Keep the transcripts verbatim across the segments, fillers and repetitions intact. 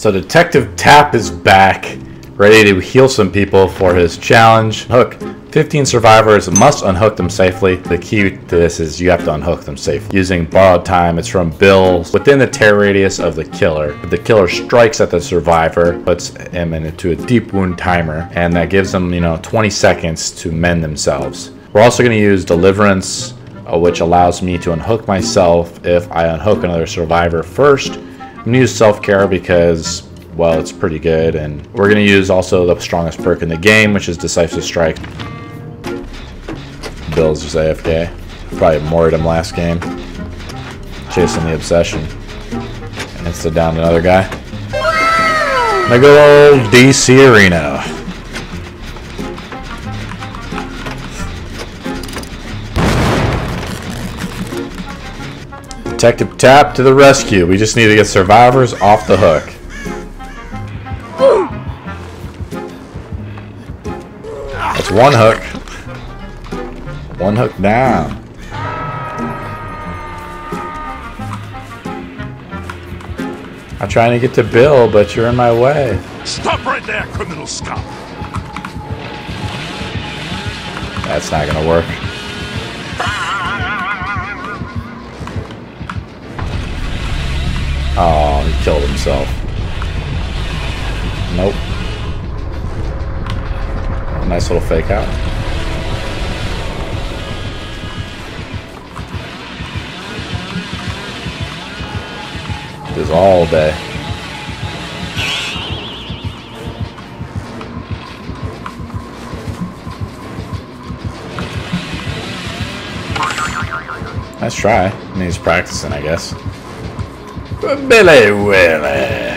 So Detective Tapp is back, ready to heal some people for his challenge. Hook fifteen survivors must unhook them safely. The key to this is you have to unhook them safely. Using Borrowed Time, it's from Bill, within the tear radius of the killer. The killer strikes at the survivor, puts him into a deep wound timer, and that gives them, you know, twenty seconds to mend themselves. We're also going to use Deliverance, which allows me to unhook myself if I unhook another survivor first. I'm going to use Self-Care because, well, it's pretty good, and we're going to use also the strongest perk in the game, which is Decisive Strike. Bill's just A F K. Probably moored him last game. Chasing the obsession. And it's the down another guy. The good old D C Arena. Detective Tapp to the rescue. We just need to get survivors off the hook. That's one hook. One hook down. I'm trying to get to Bill, but you're in my way. Stop right there, criminal scum. That's not gonna work. Oh, he killed himself. Nope. Nice little fake out. This all day. Nice try. I mean, he's practicing, I guess. Billy Willie.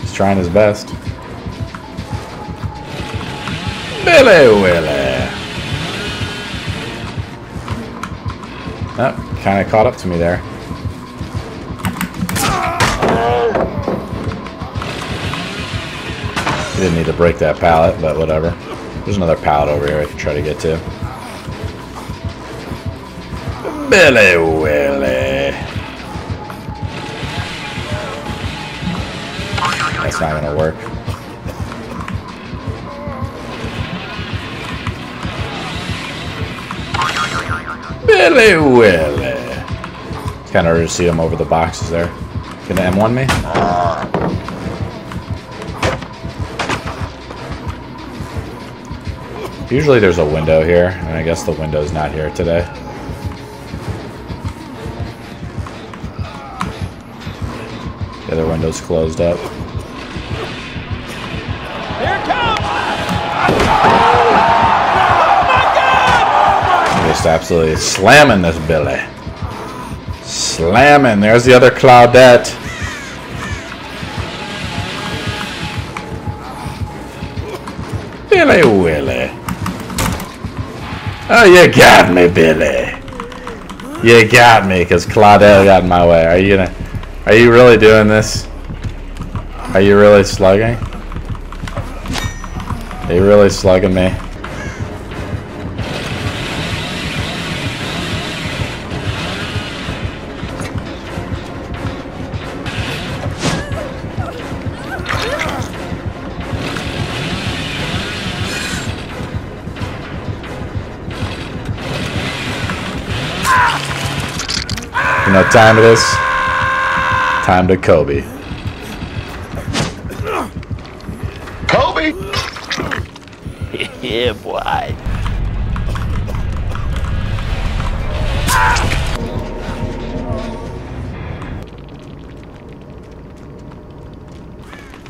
He's trying his best. Billy Willie. Oh, kind of caught up to me there. He didn't need to break that pallet, but whatever. There's another pallet over here I can try to get to. Billy Willie. That's not gonna work. Billy Willie. It's kind of hard to see him over the boxes there. Gonna M one me? Usually there's a window here, and I guess the window's not here today. The other window's closed up. Here comes! Oh my God! Just absolutely slamming this Billy. Slamming. There's the other Claudette. Billy Willie. Oh, you got me, Billy. You got me, because Claudette got in my way. Are you gonna... Are you really doing this? Are you really slugging? Are you really slugging me? You know what time it is? Time to Kobe. Kobe! Yeah, boy.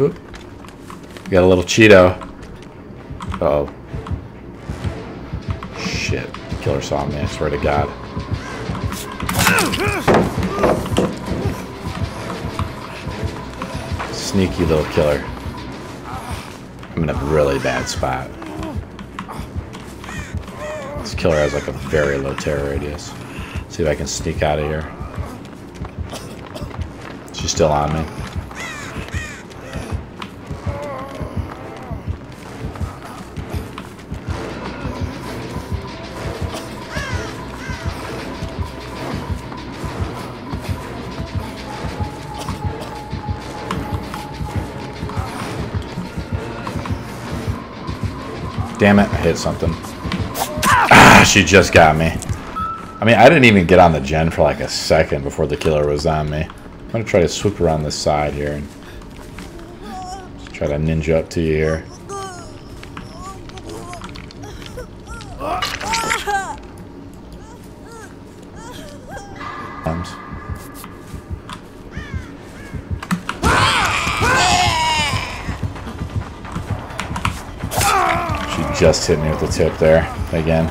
Oop. Got a little Cheeto. Uh oh. Shit. Killer saw me, I swear to God. Sneaky little killer. I'm in a really bad spot. This killer has like a very low terror radius. Let's see if I can sneak out of here. She's still on me. Damn it, I hit something. Ah, she just got me. I mean, I didn't even get on the gen for like a second before the killer was on me. I'm gonna try to swoop around this side here and try to ninja up to you here. Just hit me with the tip there again.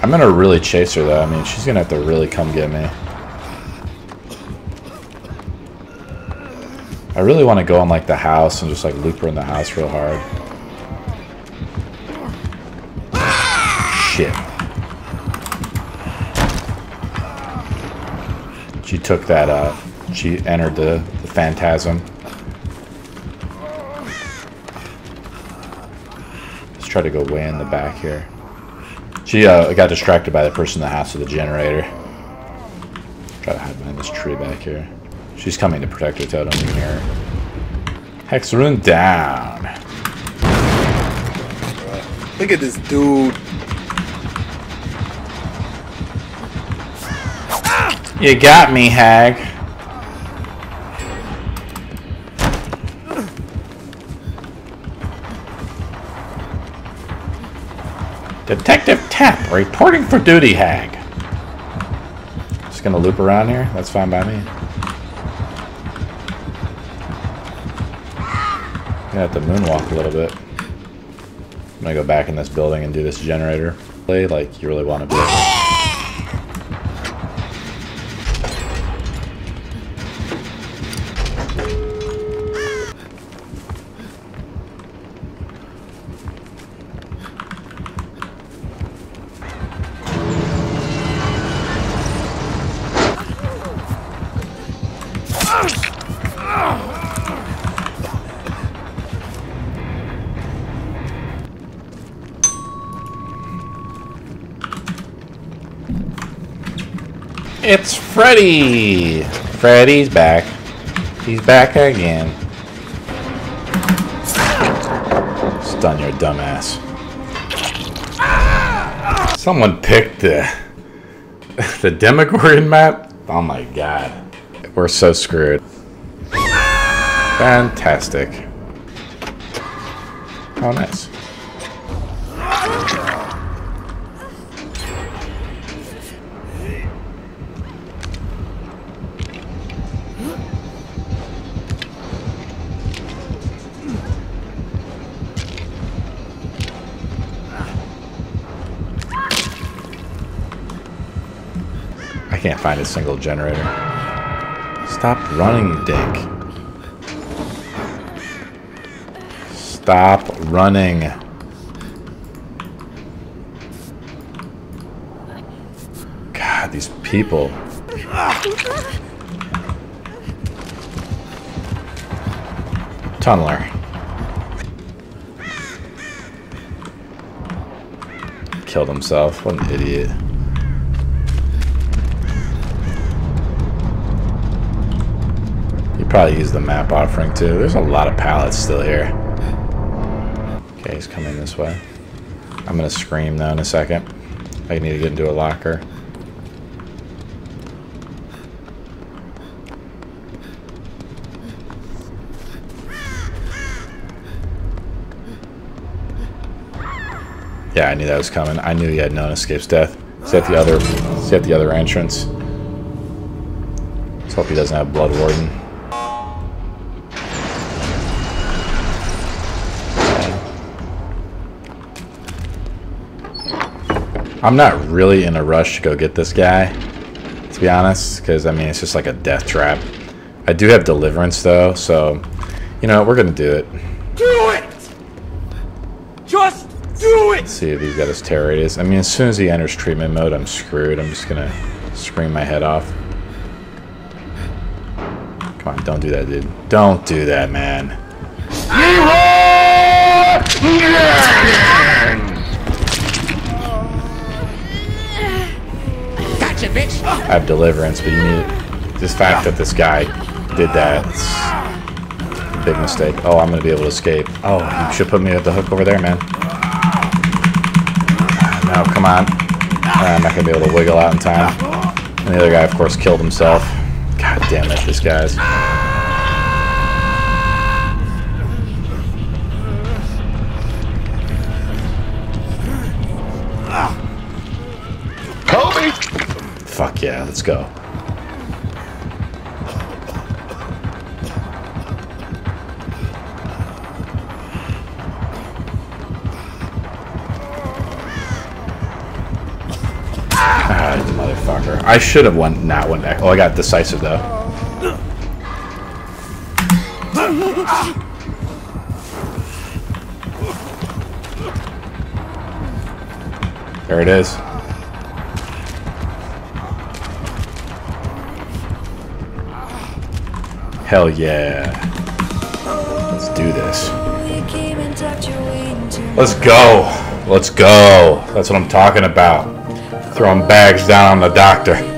I'm gonna really chase her though. I mean, she's gonna have to really come get me. I really want to go on like the house and just like loop her in the house real hard. Shit. She took that up. She entered the, the phantasm. Try to go way in the back here. She uh, got distracted by the person in the house with the generator. Try to hide behind this tree back here. She's coming to protect her totem here. Hex Rune down. Look at this dude. You got me, Hag. Detective Tapp reporting for duty, Hag. Just gonna loop around here. That's fine by me. Gonna have to moonwalk a little bit. I'm gonna go back in this building and do this generator play like you really want to do. It's Freddy! Freddy's back. He's back again. Stun your dumbass. Someone picked the the Demogorgon map? Oh my god. We're so screwed. Fantastic. Oh nice. I can't find a single generator. Stop running, you dick. Stop running. God, these people. Tunneler. Killed himself. What an idiot. Probably use the map offering too. There's a lot of pallets still here. Okay, he's coming this way. I'm gonna scream though in a second. I need to get into a locker. Yeah, I knew that was coming. I knew he had known Escapes Death. Is that the other? Is that the other entrance? Let's hope he doesn't have Blood Warden. I'm not really in a rush to go get this guy, to be honest, because, I mean, it's just like a death trap. I do have Deliverance, though, so, you know, we're going to do it. Do it! Just do it! Let's see if he's got his terror radius. I mean, as soon as he enters treatment mode, I'm screwed. I'm just going to scream my head off. Come on, don't do that, dude. Don't do that, man. Yeah! Bitch. I have Deliverance, but you need this fact that this guy did that. It's big mistake. Oh, I'm gonna be able to escape. Oh, you should put me at the hook over there, man. No, come on. I'm not gonna be able to wiggle out in time. And the other guy, of course, killed himself. God damn it, this guy's. Kobe! Fuck yeah, let's go. I should have went, not went back. Oh, I got decisive though. There it is. Hell yeah. Let's do this. Let's go. Let's go. That's what I'm talking about. Throwing bags down on the doctor.